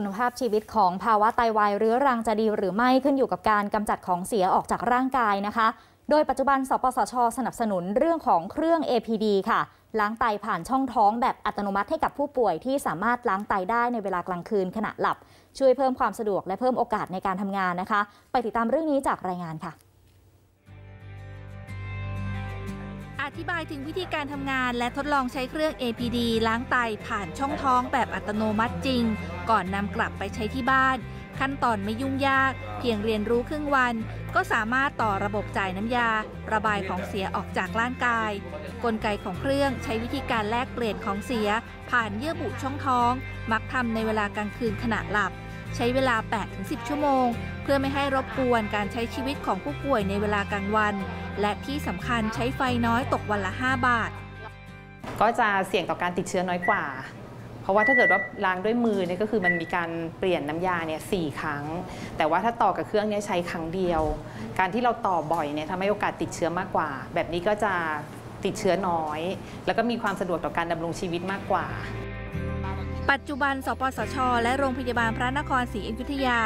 คุณภาพชีวิตของภาวะไตวายเรื้อรังจะดีหรือไม่ขึ้นอยู่กับการกำจัดของเสียออกจากร่างกายนะคะโดยปัจจุบันสปสช.สนับสนุนเรื่องของเครื่อง APD ค่ะล้างไตผ่านช่องท้องแบบอัตโนมัติให้กับผู้ป่วยที่สามารถล้างไตได้ในเวลากลางคืนขณะหลับช่วยเพิ่มความสะดวกและเพิ่มโอกาสในการทำงานนะคะไปติดตามเรื่องนี้จากรายงานค่ะอธิบายถึงวิธีการทำงานและทดลองใช้เครื่อง APD ล้างไตผ่านช่องท้องแบบอัตโนมัติจริงก่อนนำกลับไปใช้ที่บ้านขั้นตอนไม่ยุ่งยากเพียงเรียนรู้ครึ่งวันก็สามารถต่อระบบจ่ายน้ำยาระบายของเสียออกจากร่างกายกลไกของเครื่องใช้วิธีการแลกเปลี่ยนของเสียผ่านเยื่อบุช่องท้องมักทำในเวลากลางคืนขณะหลับใช้เวลา 8-10 ชั่วโมงเพื่อไม่ให้รบกวนการใช้ชีวิตของผู้ป่วยในเวลากลางวันและที่สำคัญใช้ไฟน้อยตกวันละ5 บาทก็จะเสี่ยงต่อการติดเชื้อน้อยกว่าเพราะว่าถ้าเกิดว่าล้างด้วยมือเนี่ยก็คือมันมีการเปลี่ยนน้ำยาเนี่ย4 ครั้งแต่ว่าถ้าต่อกับเครื่องเนี่ยใช้ครั้งเดียวการที่เราต่อบ่อยเนี่ยทำให้โอกาสติดเชื้อมากกว่าแบบนี้ก็จะติดเชื้อน้อยแล้วก็มีความสะดวกต่อการดำรงชีวิตมากกว่าปัจจุบันสปสช.และโรงพยาบาลพระนครศรีอยุธยา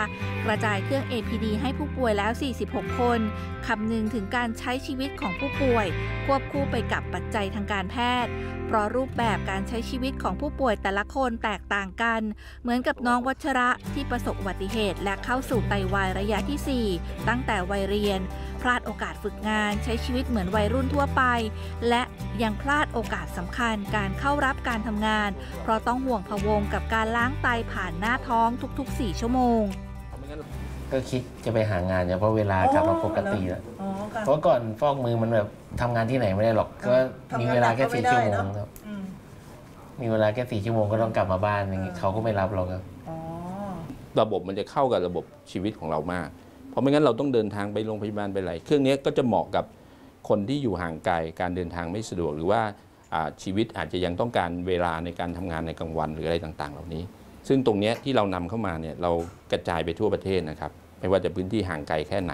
กระจายเครื่อง APD ให้ผู้ป่วยแล้ว 46 คนคำนึงถึงการใช้ชีวิตของผู้ป่วยควบคู่ไปกับปัจจัยทางการแพทย์เพราะรูปแบบการใช้ชีวิตของผู้ป่วยแต่ละคนแตกต่างกันเหมือนกับน้องวัชระที่ประสบอุบัติเหตุและเข้าสู่ไตวายระยะที่ 4ตั้งแต่วัยเรียนพลาดโอกาสฝึกงานใช้ชีวิตเหมือนวัยรุ่นทั่วไปและยังพลาดโอกาสสำคัญการเข้ารับการทำงานเพราะต้องห่วงพะวงกับการล้างไตผ่านหน้าท้องทุกๆ4 ชั่วโมงก็คิดจะไปหางานเพราะเวลากลับมาปกติแล้วเพราะก่อนฟอกมือมันแบบทำงานที่ไหนไม่ได้หรอกก็มีเวลาแค่4 ชั่วโมงครับมีเวลาแค่4 ชั่วโมงก็ต้องกลับมาบ้านอย่างนี้เขาก็ไม่รับเราครับระบบมันจะเข้ากับระบบชีวิตของเรามากเพราะไม่งั้นเราต้องเดินทางไปโรงพยาบาลไปอะไรเครื่องนี้ก็จะเหมาะกับคนที่อยู่ห่างไกลการเดินทางไม่สะดวกหรือว่าชีวิตอาจจะยังต้องการเวลาในการทำงานในกลางวันหรืออะไรต่างๆเหล่านี้ซึ่งตรงนี้ที่เรานำเข้ามาเนี่ยเรากระจายไปทั่วประเทศนะครับไม่ว่าจะพื้นที่ห่างไกลแค่ไหน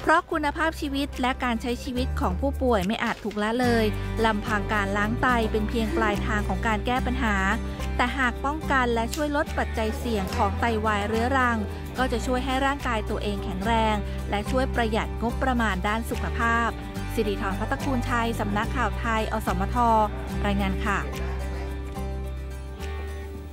เพราะคุณภาพชีวิตและการใช้ชีวิตของผู้ป่วยไม่อาจถูกละเลยลำพังการล้างไตเป็นเพียงปลายทางของการแก้ปัญหาแต่หากป้องกันและช่วยลดปัจจัยเสี่ยงของไตวายเรื้อรังก็จะช่วยให้ร่างกายตัวเองแข็งแรงและช่วยประหยัดงบประมาณด้านสุขภาพสิริธร ภัตตคูลชัยสำนักข่าวไทยอสมทรายงานค่ะ